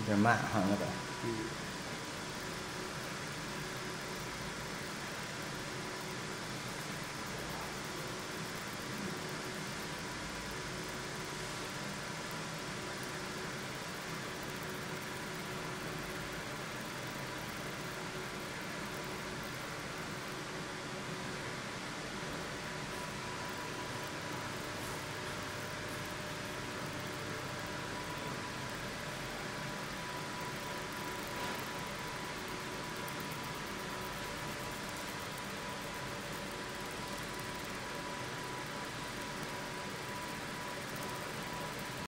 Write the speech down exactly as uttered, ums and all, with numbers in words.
有点慢哈那个。嗯。